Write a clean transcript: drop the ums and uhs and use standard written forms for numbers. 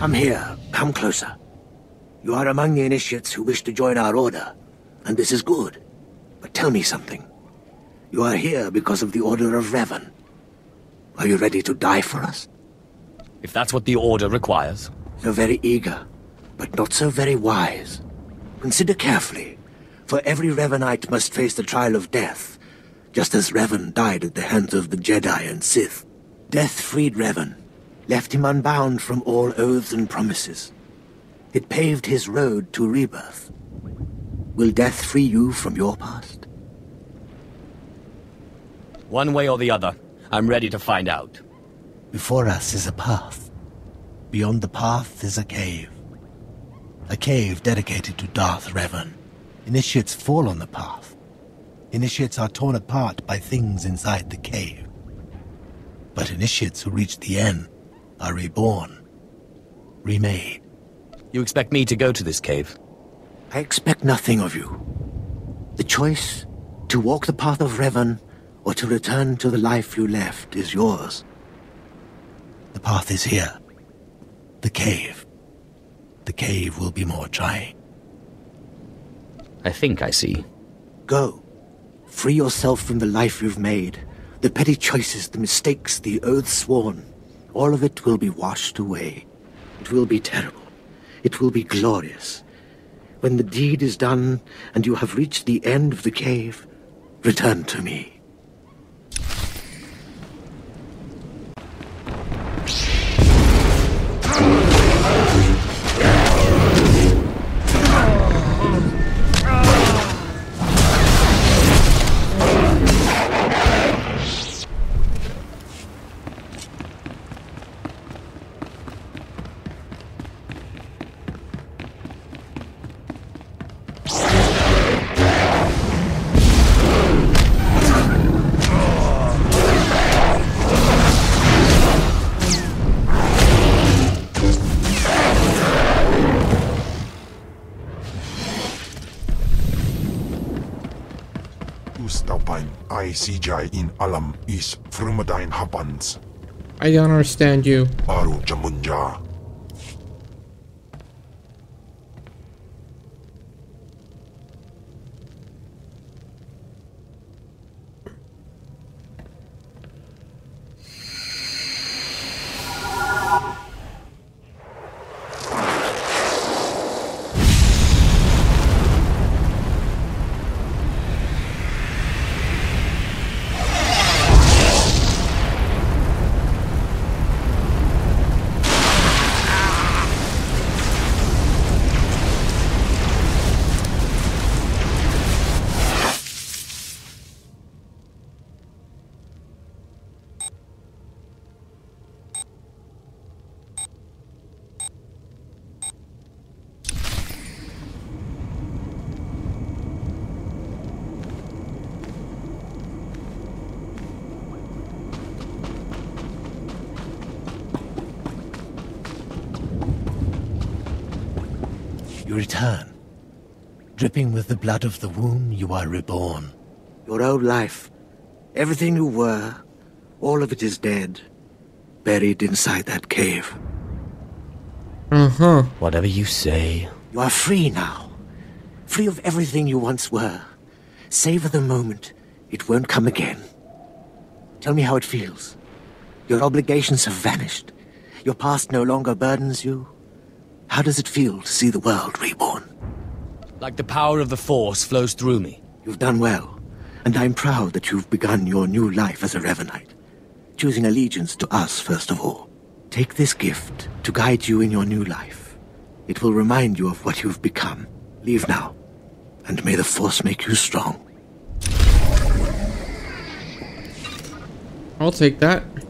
I'm here. Come closer. You are among the initiates who wish to join our order, and this is good. But tell me something. You are here because of the Order of Revan. Are you ready to die for us? If that's what the Order requires. You're very eager, but not so very wise. Consider carefully, for every Revanite must face the trial of death, just as Revan died at the hands of the Jedi and Sith. Death freed Revan, left him unbound from all oaths and promises. It paved his road to rebirth. Will death free you from your past? One way or the other, I'm ready to find out. Before us is a path. Beyond the path is a cave. A cave dedicated to Darth Revan. Initiates fall on the path. Initiates are torn apart by things inside the cave. But initiates who reach the end are reborn. Remade. You expect me to go to this cave? I expect nothing of you. The choice to walk the path of Revan or to return to the life you left is yours. The path is here. The cave. The cave will be more trying. I think I see. Go. Free yourself from the life you've made. The petty choices, the mistakes, the oaths sworn. All of it will be washed away. It will be terrible. It will be glorious. When the deed is done, and you have reached the end of the cave, return to me. In Alam is Frumadine Happans. I don't understand you. Baru Jamunja. Return. Dripping with the blood of the womb, you are reborn. Your old life, everything you were, all of it is dead, buried inside that cave. Whatever you say. You are free now. Free of everything you once were. Savor the moment. It won't come again. Tell me how it feels. Your obligations have vanished. Your past no longer burdens you. How does it feel to see the world reborn? Like the power of the Force flows through me. You've done well, and I'm proud that you've begun your new life as a Revanite, choosing allegiance to us first of all. Take this gift to guide you in your new life. It will remind you of what you've become. Leave now, and may the Force make you strong. I'll take that.